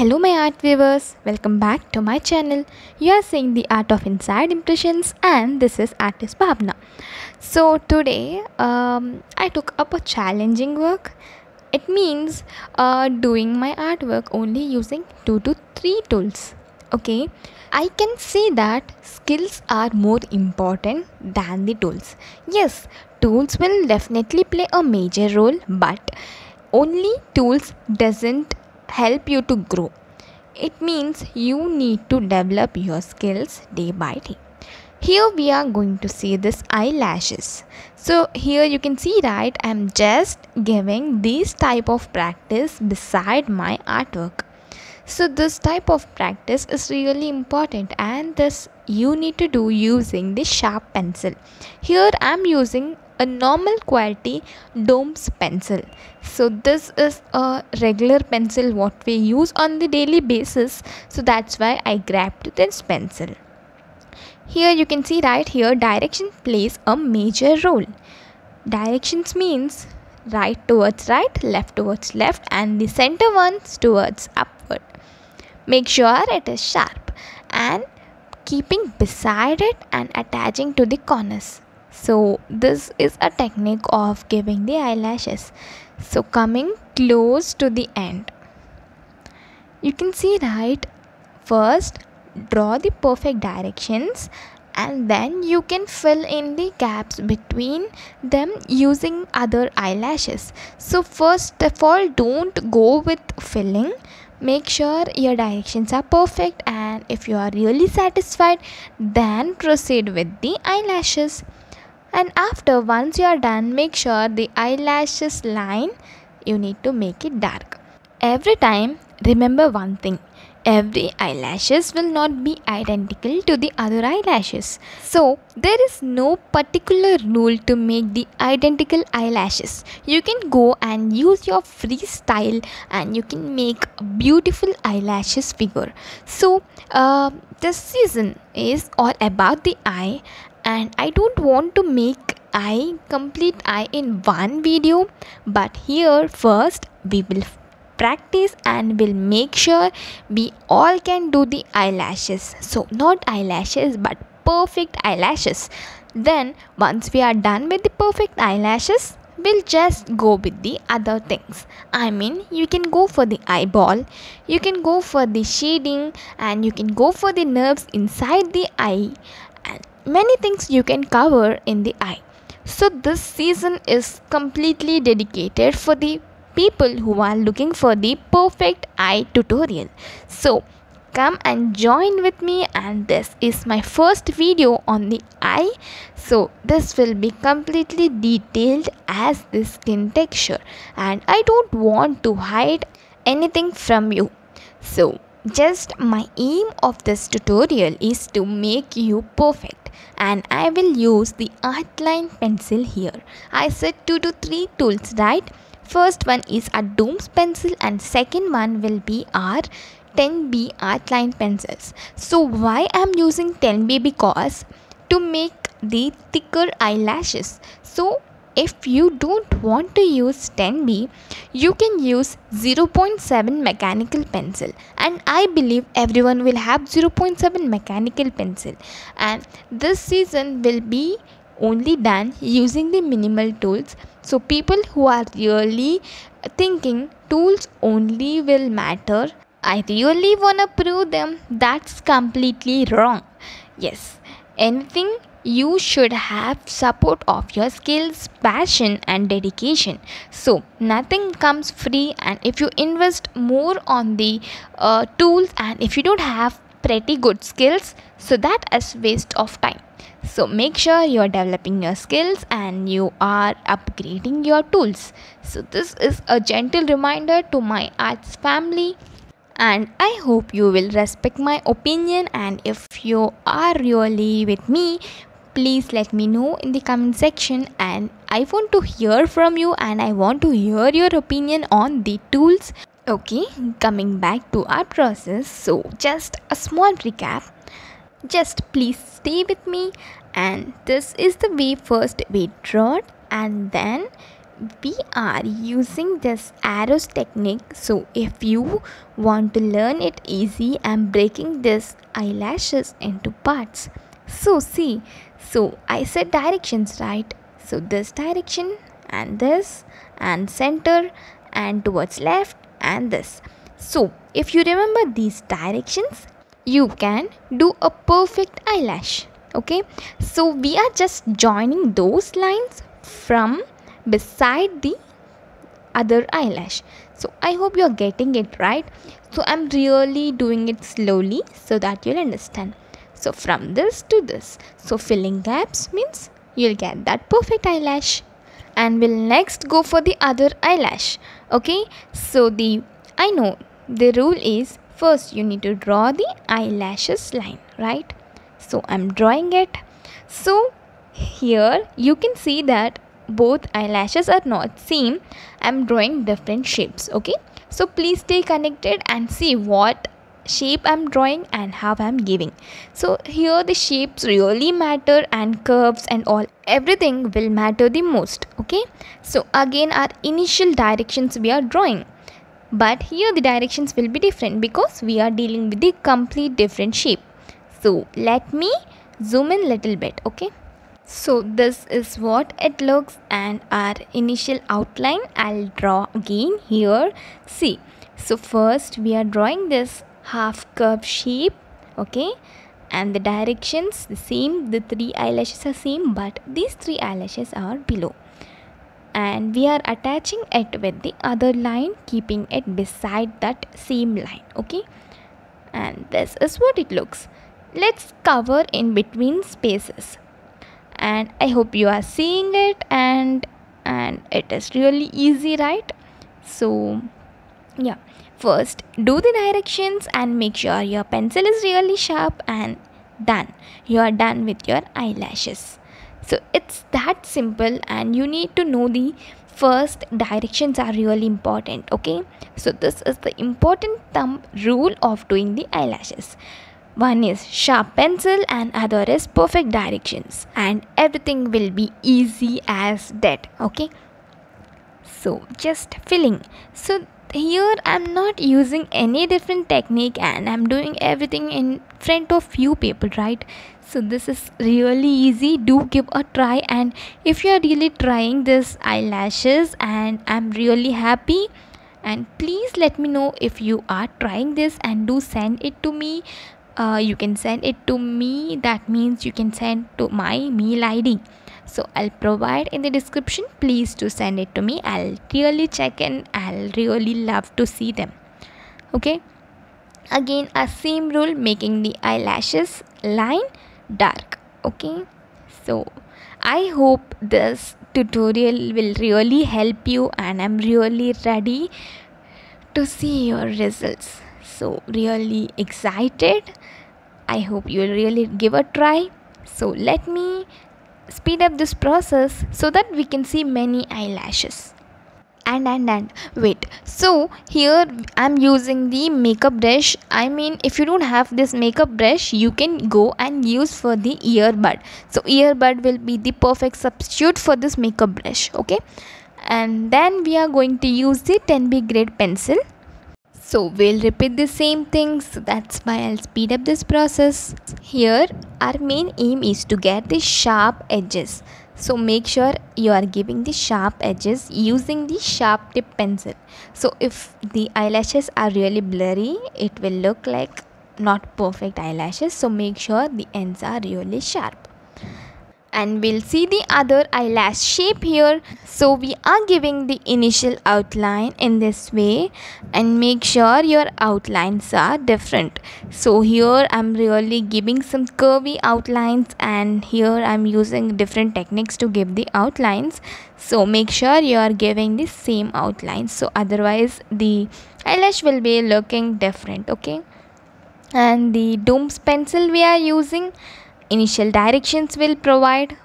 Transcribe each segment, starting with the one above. Hello my art viewers, welcome back to my channel. You are seeing The Art of Inside Impressions and this is artist Bhabna. So today I took up a challenging work. It means doing my artwork only using 2 to 3 tools. Okay, I can see that skills are more important than the tools. Yes, tools will definitely play a major role, but only tools doesn't help you to grow. It means you need to develop your skills day by day. Here we are going to see this eyelashes. So here you can see, right, I am just giving this type of practice beside my artwork. So this type of practice is really important, and this you need to do using the sharp pencil. Here I am using a normal quality Doms pencil. So this is a regular pencil what we use on the daily basis. So that's why I grabbed this pencil. Here you can see right here direction plays a major role. Directions means right towards right, left towards left, and the center ones towards upward. Make sure it is sharp and keeping beside it and attaching to the corners. So this is a technique of giving the eyelashes. So coming close to the end, you can see right, first draw the perfect directions and then you can fill in the gaps between them using other eyelashes. So first of all, don't go with filling. Make sure your directions are perfect, and if you are really satisfied, then proceed with the eyelashes. And after, once you are done, make sure the eyelashes line, you need to make it dark. Every time, remember one thing, every eyelashes will not be identical to the other eyelashes. So there is no particular rule to make the identical eyelashes. You can go and use your freestyle and you can make a beautiful eyelashes figure. So this season is all about the eye. And I don't want to make eye, complete eye in one video, but here first we will practice and we'll make sure we all can do the eyelashes. So not eyelashes but perfect eyelashes. Then once we are done with the perfect eyelashes, we'll just go with the other things. I mean, you can go for the eyeball, you can go for the shading, and you can go for the nerves inside the eye. Many things you can cover in the eye. So this season is completely dedicated for the people who are looking for the perfect eye tutorial. So come and join with me, and this is my first video on the eye. So this will be completely detailed as the skin texture, and I don't want to hide anything from you. So just my aim of this tutorial is to make you perfect. And I will use the Artline pencil here. I said 2 to 3 tools, right? First one is a Doms pencil and second one will be our 10B Artline pencils. So why I am using 10B? Because to make the thicker eyelashes. So if you don't want to use 10B, you can use 0.7 mechanical pencil, and I believe everyone will have 0.7 mechanical pencil, and this season will be only done using the minimal tools. So people who are really thinking tools only will matter, I really wanna prove them, that's completely wrong. Yes, anything you should have support of your skills, passion and dedication. So nothing comes free, and if you invest more on the tools and if you don't have pretty good skills, so that is waste of time. So make sure you are developing your skills and you are upgrading your tools. So this is a gentle reminder to my arts family. And I hope you will respect my opinion, and if you are really with me, please let me know in the comment section, and I want to hear from you and I want to hear your opinion on the tools. Okay, coming back to our process. So just a small recap. Just please stay with me, and this is the way first we draw it, and then we are using this arrows technique, so if you want to learn it easy, I'm breaking this eyelashes into parts. So see, so I said directions, right? So this direction and this and center and towards left and this. So if you remember these directions, you can do a perfect eyelash. Okay, so we are just joining those lines from beside the other eyelash. So I hope you're getting it, right? So I'm really doing it slowly so that you'll understand. So from this to this, so filling gaps means you'll get that perfect eyelash. And we'll next go for the other eyelash. Okay, so I know the rule is first you need to draw the eyelashes line, right? So I'm drawing it. So here you can see that both eyelashes are not same. I'm drawing different shapes. Okay, so please stay connected and see what shape I'm drawing and how I'm giving. So here the shapes really matter, and curves and all, everything will matter the most. Okay, so again our initial directions we are drawing, but here the directions will be different because we are dealing with the complete different shape. So let me zoom in little bit. Okay, so this is what it looks, and our initial outline I'll draw again here. See, so first we are drawing this half curve shape. Okay, and the directions the same, the three eyelashes are same, but these three eyelashes are below, and we are attaching it with the other line, keeping it beside that same line. Okay, and this is what it looks. Let's cover in between spaces, and I hope you are seeing it, and it is really easy, right? So yeah, first do the directions and make sure your pencil is really sharp, and done, you are done with your eyelashes. So it's that simple, and you need to know the first directions are really important. Okay, so this is the important thumb rule of doing the eyelashes. One is sharp pencil and other is perfect directions, and everything will be easy as that. Okay, so just filling. So here I'm not using any different technique, and I'm doing everything in front of few people, right? So this is really easy. Do give a try, and if you are really trying this eyelashes, and I'm really happy, and please let me know if you are trying this, and do send it to me. You can send it to me, that means you can send to my mail ID. So I'll provide in the description. Please do send it to me. I'll really check and I'll really love to see them. Okay, again a same rule, making the eyelashes line dark. Okay, so I hope this tutorial will really help you, and I'm really ready to see your results. So really excited. I hope you'll really give a try. So let me speed up this process so that we can see many eyelashes. And wait, so here I'm using the makeup brush. I mean, if you don't have this makeup brush, you can go and use for the earbud. So earbud will be the perfect substitute for this makeup brush. Okay, and then we are going to use the 10B grade pencil. So we'll repeat the same thing, so that's why I'll speed up this process. Here our main aim is to get the sharp edges. So make sure you are giving the sharp edges using the sharp tip pencil. So if the eyelashes are really blurry, it will look like not perfect eyelashes. So make sure the ends are really sharp. And we'll see the other eyelash shape here. So we are giving the initial outline in this way, and make sure your outlines are different. So here I'm really giving some curvy outlines, and here I'm using different techniques to give the outlines. So make sure you are giving the same outlines, so otherwise the eyelash will be looking different. Okay, and the Doms pencil we are using, initial directions will provide.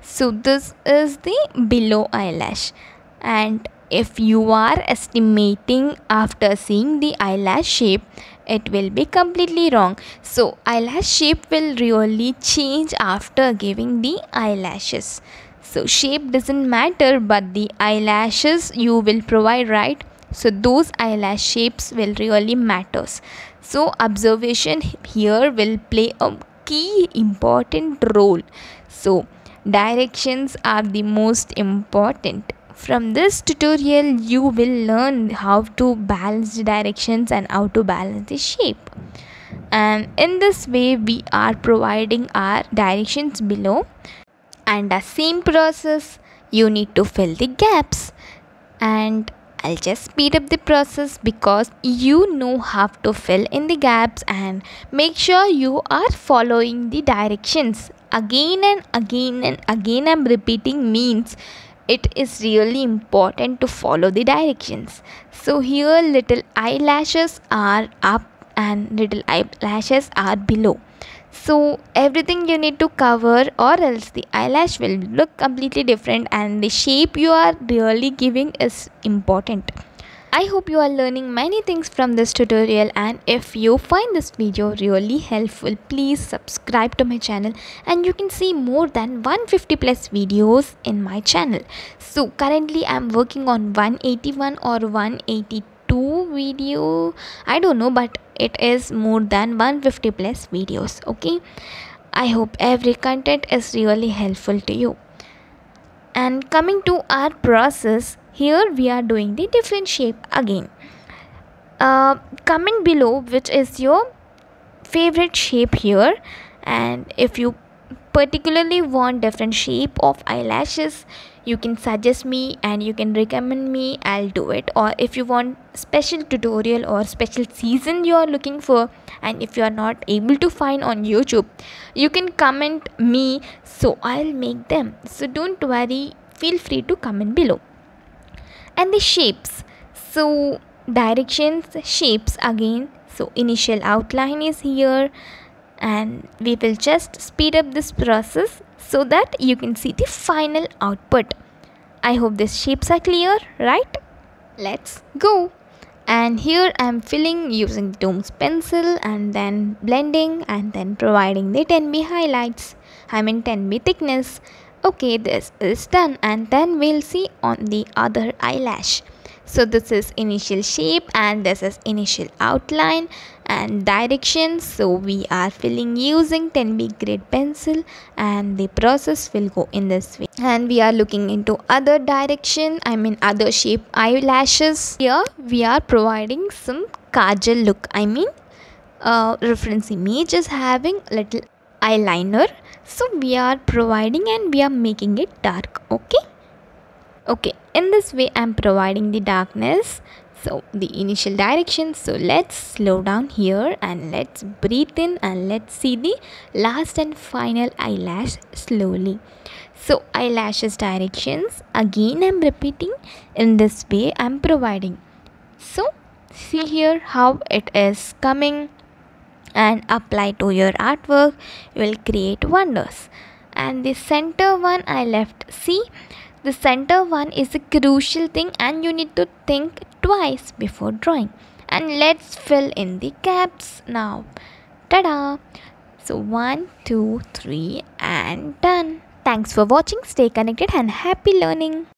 So this is the below eyelash, and if you are estimating after seeing the eyelash shape, it will be completely wrong. So eyelash shape will really change after giving the eyelashes. So shape doesn't matter, but the eyelashes you will provide, right? So those eyelash shapes will really matters. So observation here will play a key important role. So directions are the most important. From this tutorial you will learn how to balance the directions and how to balance the shape. And in this way we are providing our directions below. And the same process, you need to fill the gaps. And I'll just speed up the process because you know how to fill in the gaps and make sure you are following the directions. Again and again and again I'm repeating means it is really important to follow the directions. So here little eyelashes are up and little eyelashes are below. So everything you need to cover or else the eyelash will look completely different and the shape you are really giving is important. I hope you are learning many things from this tutorial, and if you find this video really helpful, please subscribe to my channel and you can see more than 150 plus videos in my channel. So currently I am working on 181 or 182 video, I don't know, but it is more than 150 plus videos. Okay, I hope every content is really helpful to you. And coming to our process, here we are doing the different shape again. Comment below which is your favorite shape here, and if you particularly want different shape of eyelashes, you can suggest me and you can recommend me, I'll do it. Or if you want special tutorial or special season you are looking for, and if you are not able to find on YouTube, you can comment me, so I'll make them. So don't worry, feel free to comment below. And the shapes, so directions, shapes again. So initial outline is here, and we will just speed up this process so that you can see the final output. I hope these shapes are clear, right? Let's go. And here I am filling using Doms pencil and then blending and then providing the 10B highlights, I mean 10B thickness. Okay, this is done, and then we'll see on the other eyelash. So this is initial shape and this is initial outline and direction. So we are filling using 10B grade pencil and the process will go in this way. And we are looking into other direction, I mean other shape eyelashes. Here we are providing some kajal look, I mean reference image is having little eyeliner. So we are providing and we are making it dark, okay? Okay, in this way I am providing the darkness. So the initial direction, so let's slow down here and let's breathe in and let's see the last and final eyelash slowly. So eyelashes directions, again I am repeating, in this way I am providing. So see here how it is coming, and apply to your artwork, you will create wonders. And the center one I left, see? The center one is a crucial thing and you need to think twice before drawing. And let's fill in the gaps now. Ta-da! So 1, 2, 3 and done. Thanks for watching. Stay connected and happy learning.